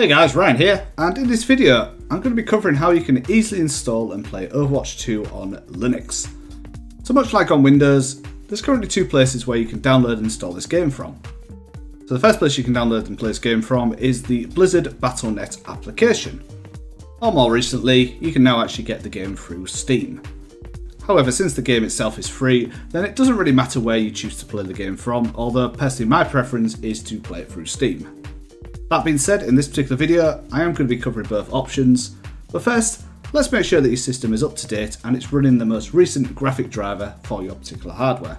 Hey guys, Ryan here, and in this video I'm going to be covering how you can easily install and play Overwatch 2 on Linux. So much like on Windows, there's currently two places where you can download and install this game from. So the first place you can download and play this game from is the Blizzard Battle.net application. Or more recently, you can now actually get the game through Steam. However, since the game itself is free, then it doesn't really matter where you choose to play the game from, although personally my preference is to play it through Steam. That being said, in this particular video, I am going to be covering both options, but first, let's make sure that your system is up to date and it's running the most recent graphic driver for your particular hardware.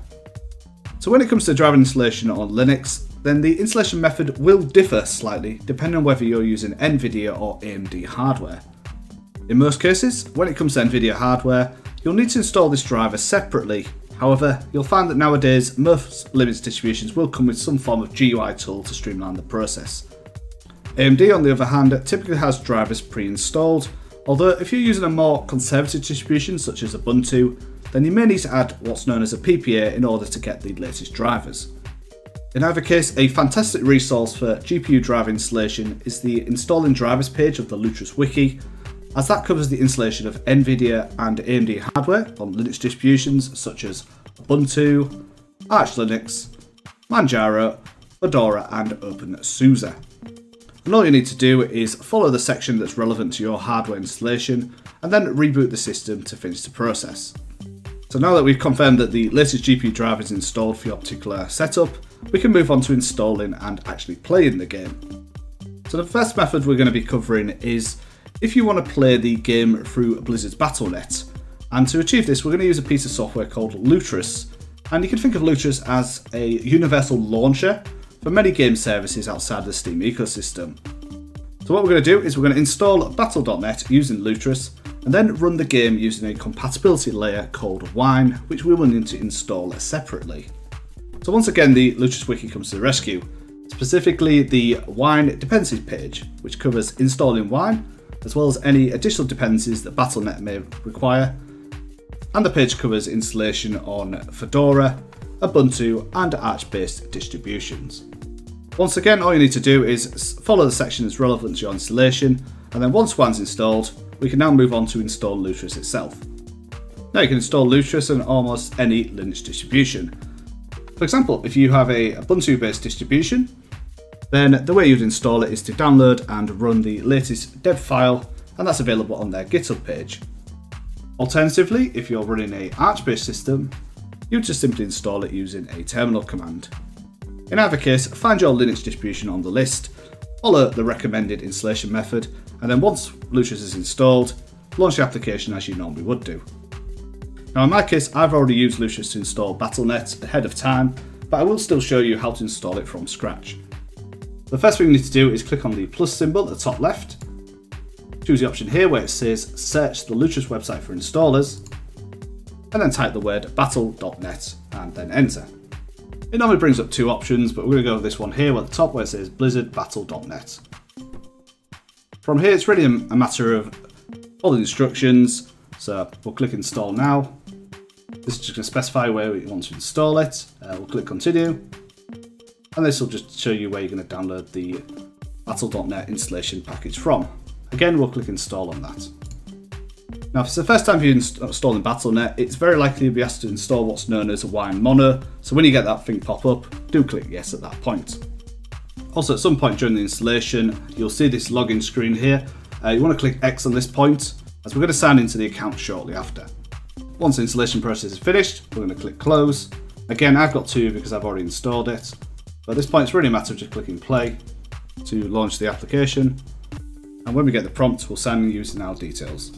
So when it comes to driver installation on Linux, then the installation method will differ slightly depending on whether you're using NVIDIA or AMD hardware. In most cases, when it comes to NVIDIA hardware, you'll need to install this driver separately. However, you'll find that nowadays, most Linux distributions will come with some form of GUI tool to streamline the process. AMD, on the other hand, typically has drivers pre-installed, although if you're using a more conservative distribution such as Ubuntu, then you may need to add what's known as a PPA in order to get the latest drivers. In either case, a fantastic resource for GPU driver installation is the Installing Drivers page of the Lutris wiki, as that covers the installation of NVIDIA and AMD hardware on Linux distributions such as Ubuntu, Arch Linux, Manjaro, Fedora and OpenSUSE. And all you need to do is follow the section that's relevant to your hardware installation and then reboot the system to finish the process. So now that we've confirmed that the latest GPU driver is installed for your particular setup, we can move on to installing and actually playing the game. So the first method we're going to be covering is if you want to play the game through Blizzard's Battle.net. And to achieve this, we're going to use a piece of software called Lutris. And you can think of Lutris as a universal launcher for many game services outside the Steam ecosystem. So what we're going to do is we're going to install Battle.net using Lutris and then run the game using a compatibility layer called Wine, which we will need to install separately. So once again, the Lutris wiki comes to the rescue, specifically the Wine dependencies page, which covers installing Wine, as well as any additional dependencies that Battle.net may require. And the page covers installation on Fedora, Ubuntu and Arch-based distributions. Once again, all you need to do is follow the section that's relevant to your installation, and then once Wine's installed, we can now move on to install Lutris itself. Now you can install Lutris on almost any Linux distribution. For example, if you have a Ubuntu-based distribution, then the way you'd install it is to download and run the latest dev file, and that's available on their GitHub page. Alternatively, if you're running an Arch-based system, you just simply install it using a terminal command. In either case, find your Linux distribution on the list, follow the recommended installation method, and then once Lutris is installed, launch the application as you normally would do. Now in my case, I've already used Lutris to install Battle.net ahead of time, but I will still show you how to install it from scratch. The first thing you need to do is click on the plus symbol at the top left, choose the option here where it says search the Lutris website for installers, and then type the word battle.net and then enter. It normally brings up two options, but we're going to go with this one here at the top where it says Blizzard Battle.net. From here, it's really a matter of all the instructions. So we'll click install now. This is just going to specify where we want to install it. We'll click continue. And this will just show you where you're going to download the Battle.net installation package from. Again, we'll click install on that. Now, if it's the first time you're installing Battle.net, it's very likely you'll be asked to install what's known as Wine Mono, so when you get that thing pop up, do click yes at that point. Also, at some point during the installation, you'll see this login screen here. You want to click X on this point, as we're going to sign into the account shortly after. Once the installation process is finished, we're going to click Close. Again, I've got two because I've already installed it, but at this point it's really a matter of just clicking Play to launch the application, and when we get the prompt, we'll sign in using our details.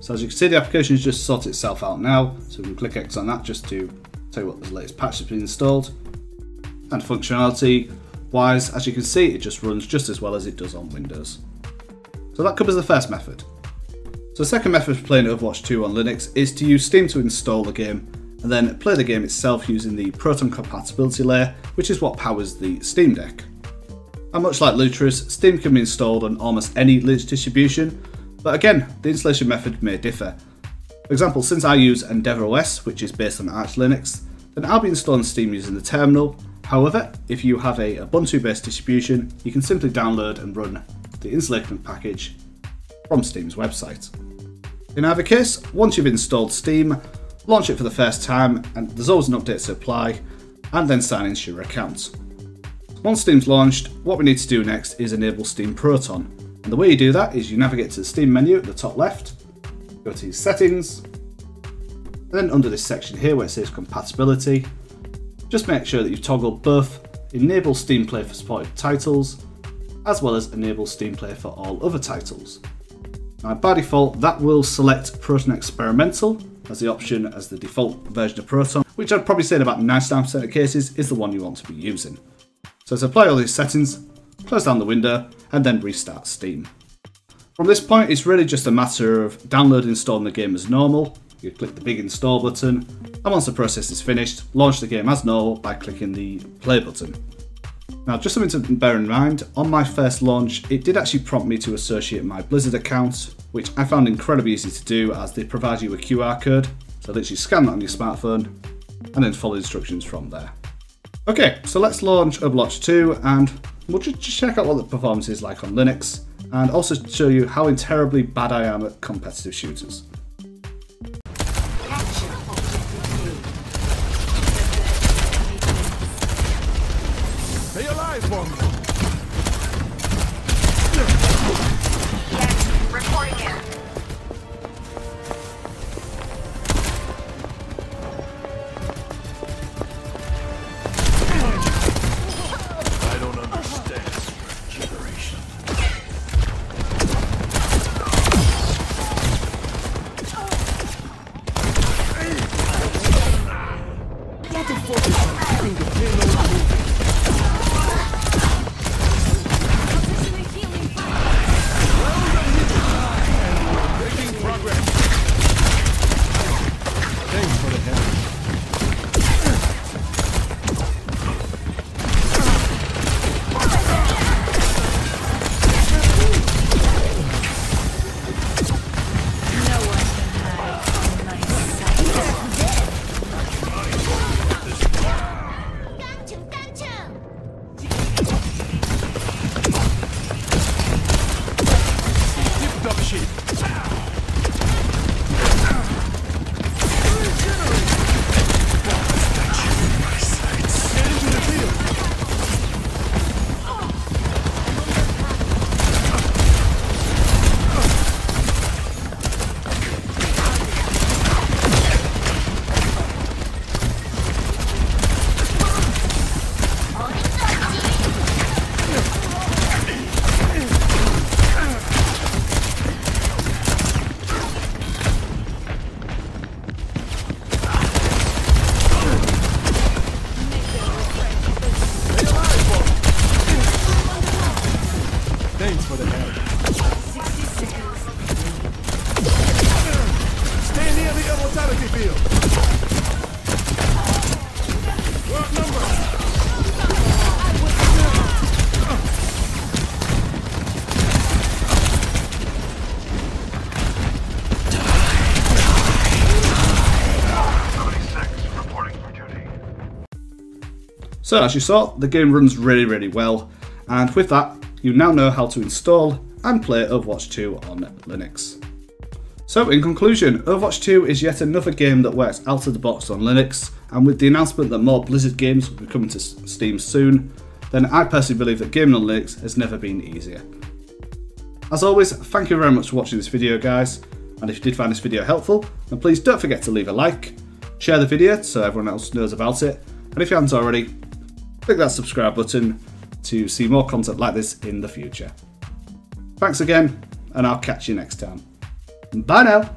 So as you can see, the application has just sorted itself out now, so we can click X on that just to tell you what the latest patch has been installed. And functionality wise, as you can see, it just runs just as well as it does on Windows. So that covers the first method. So the second method for playing Overwatch 2 on Linux is to use Steam to install the game and then play the game itself using the Proton compatibility layer, which is what powers the Steam Deck. And much like Lutris, Steam can be installed on almost any Linux distribution, but again, the installation method may differ. For example, since I use EndeavourOS, which is based on Arch Linux, then I'll be installing Steam using the terminal, However, if you have a Ubuntu-based distribution, you can simply download and run the installation package from Steam's website. In either case, once you've installed Steam, launch it for the first time, and there's always an update to apply, and then sign into your account. Once Steam's launched, what we need to do next is enable Steam Proton. And the way you do that is you navigate to the Steam menu at the top left, go to Settings, and then under this section here where it says Compatibility, just make sure that you've toggled both Enable Steam Play for supported titles, as well as Enable Steam Play for all other titles. Now by default, that will select Proton Experimental as the option as the default version of Proton, which I'd probably say in about 99% of cases is the one you want to be using. So to apply all these settings, close down the window and then restart Steam. From this point, it's really just a matter of downloading and installing the game as normal. You click the big install button, and once the process is finished, launch the game as normal by clicking the play button. Now, just something to bear in mind, on my first launch, it did actually prompt me to associate my Blizzard account, which I found incredibly easy to do as they provide you a QR code. So literally scan that on your smartphone and then follow the instructions from there. Okay, so let's launch Overwatch 2 and we'll just check out what the performance is like on Linux and also show you how terribly bad I am at competitive shooters. Stay alive, one. Yes, reporting in. I don't understand regeneration. Not important. So as you saw, the game runs really well, and with that, you now know how to install and play Overwatch 2 on Linux. So in conclusion, Overwatch 2 is yet another game that works out of the box on Linux, and with the announcement that more Blizzard games will be coming to Steam soon, then I personally believe that gaming on Linux has never been easier. As always, thank you very much for watching this video guys, and if you did find this video helpful, then please don't forget to leave a like, share the video so everyone else knows about it, and if you haven't already, click that subscribe button to see more content like this in the future. Thanks again, and I'll catch you next time. Bye now!